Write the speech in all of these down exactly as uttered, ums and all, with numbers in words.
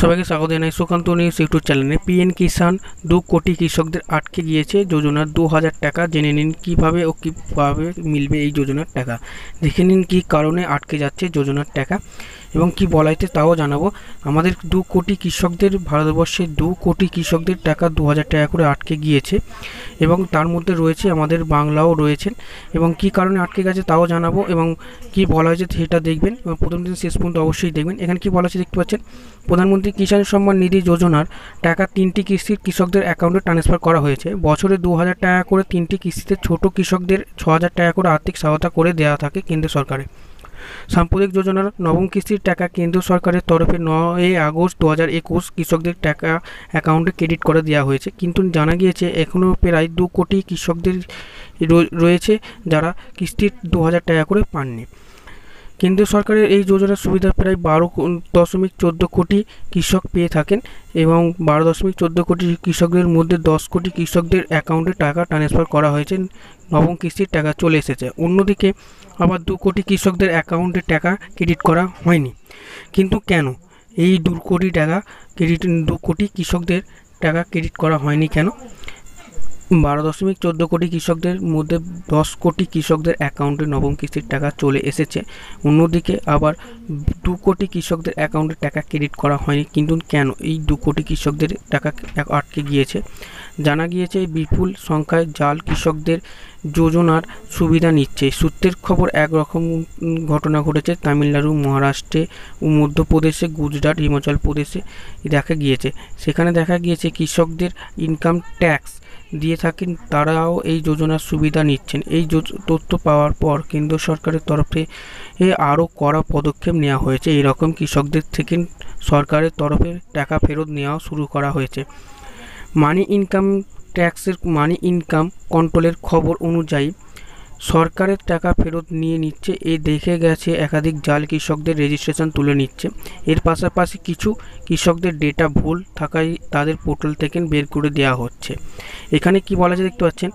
সবাইকে স্বাগত জানাই সুকান্ত নিউজ ইউটিউব চ্যানেলে। পিএন কিষাণ দু কোটি কৃষকদের আটকে গিয়েছে যোজনার দু হাজার টাকা। জেনে নিন কীভাবে ও কীভাবে মিলবে এই যোজনার টাকা, দেখে নিন কী কারণে আটকে যাচ্ছে যোজনার টাকা এবং কি বলাইতে তাও জানাবো। আমাদের দু কোটি কৃষকদের, ভারতবর্ষের দু কোটি কৃষকদের টাকা দু হাজার টাকা করে আটকে গিয়েছে এবং তার মধ্যে রয়েছে আমাদের বাংলাও রয়েছেন এবং কি কারণে আটকে গেছে তাও জানাবো এবং কি বলা হয়েছে সেটা দেখবেন এবং প্রথম দিন শেষ পর্যন্ত অবশ্যই দেখবেন। এখানে কি বলা হয়েছে দেখতে পাচ্ছেন, প্রধানমন্ত্রী কিষাণ সম্মান নিধি যোজনার টাকা তিনটি কিস্তির কৃষকদের অ্যাকাউন্টে ট্রান্সফার করা হয়েছে। বছরে দু হাজার টাকা করে তিনটি কিস্তিতে ছোট কৃষকদের ছ হাজার টাকা করে আর্থিক সহায়তা করে দেওয়া থাকে কেন্দ্র সরকারের। সাম্প্রতিক যোজনার নবম কিস্তির টাকা কেন্দ্র সরকারের তরফে নয় আগস্ট দু হাজার একুশ কৃষকদের টাকা অ্যাকাউন্টে ক্রেডিট করে দেওয়া হয়েছে, কিন্তু জানা গিয়েছে এখনও প্রায় দু কোটি কৃষকদের রয়েছে যারা কিস্তির দু হাজার টাকা করে পাননি। কেন্দ্রীয় সরকারের এই যোজনার সুবিধা প্রায় বারো দশমিক চোদ্দো কোটি কৃষক পেয়ে থাকেন এবং বারো দশমিক চোদ্দো কোটি কৃষকদের মধ্যে দশ কোটি কৃষকদের অ্যাকাউন্টে টাকা ট্রান্সফার করা হয়েছে, নবম কিস্তির টাকা চলে এসেছে। অন্যদিকে আবার দু কোটি কৃষকদের অ্যাকাউন্টে টাকা ক্রেডিট করা হয়নি, কিন্তু কেন এই দু কোটি টাকা ক্রেডিট দু কোটি কৃষকদের টাকা ক্রেডিট করা হয়নি কেন? বারো দশমিক চোদ্দো কোটি কৃষকদের মধ্যে দশ কোটি কৃষকদের অ্যাকাউন্টে নবম কিস্তির টাকা চলে এসেছে, অন্যদিকে আবার দু কোটি কৃষকদের অ্যাকাউন্টে টাকা ক্রেডিট করা হয়নি, কিন্তু কেন এই দু কোটি কৃষকদের টাকা আটকে গিয়েছে? জানা গিয়েছে বিপুল সংখ্যায় জাল কৃষকদের যোজনার সুবিধা নিচ্ছে। সূত্রের খবর একরকম ঘটনা ঘটেছে তামিলনাড়ু, মহারাষ্ট্রে, মধ্যপ্রদেশে, গুজরাট, হিমাচল প্রদেশে দেখা গিয়েছে। সেখানে দেখা গিয়েছে কৃষকদের ইনকাম ট্যাক্স দিয়ে থাকেন তারাও এই যোজনার সুবিধা নিচ্ছেন। এই তথ্য পাওয়ার পর কেন্দ্র সরকারের তরফে আরও কড়া পদক্ষেপ নেওয়া হয়েছে। এরকম কৃষকদের থেকে সরকারের তরফে টাকা ফেরত নেওয়া শুরু করা হয়েছে। মানি ইনকাম ট্যাক্সের মানি ইনকাম কন্ট্রোলের খবর অনুযায়ী সরকারের টাকা ফেরত নিয়ে নিচ্ছে। এ দেখে গেছে একাধিক জাল কৃষকদের রেজিস্ট্রেশন তুলে নিচ্ছে। এর পাশাপাশি কিছু কৃষকদের ডেটা ভুল থাকায় তাদের পোর্টাল থেকে বের করে দেওয়া হচ্ছে। এখানে কি বলা যায় দেখতে পাচ্ছেন,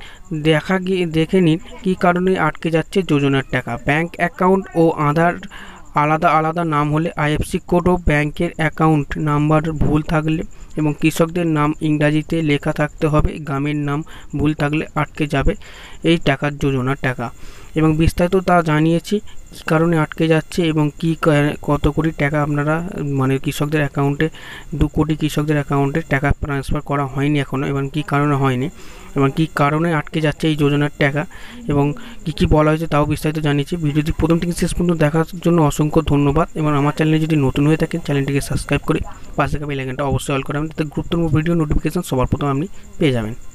দেখা গিয়ে দেখে নিন কী কারণে আটকে যাচ্ছে যোজনার টাকা। ব্যাঙ্ক অ্যাকাউন্ট ও আধার আলাদা আলাদা নাম হলে, আইএফসি কোড ও ব্যাংকের অ্যাকাউন্ট নাম্বার ভুল থাকলে এবং কৃষকদের নাম ইংরাজিতে লেখা থাকতে হবে, গ্রামের নাম ভুল থাকলে আটকে যাবে এই টাকার যোজনার টাকা। এবং বিস্তারিত তা জানিয়েছি কী কারণে আটকে যাচ্ছে এবং কী কত কোটি টাকা আপনারা মানে কৃষকদের অ্যাকাউন্টে দু কোটি কৃষকদের অ্যাকাউন্টে টাকা ট্রান্সফার করা হয়নি এখনও এবং কী কারণে হয়নি এবং কী কারণে আটকে যাচ্ছে এই যোজনার টাকা এবং কী কী বলা হয়েছে তাও বিস্তারিত জানিয়েছি। ভিডিওটি প্রথম থেকে শেষ পর্যন্ত দেখার জন্য অসংখ্য ধন্যবাদ এবং আমার চ্যানেলে যদি নতুন হয়ে থাকেন চ্যানেলটিকে সাবস্ক্রাইব করে পাশে থাকা বেল আইকনটা অবশ্যই অল করে রাখবেন, তাতে গুরুত্বপূর্ণ ভিডিও নোটিফিকেশন সবার প্রথম আপনি পেয়ে যাবেন।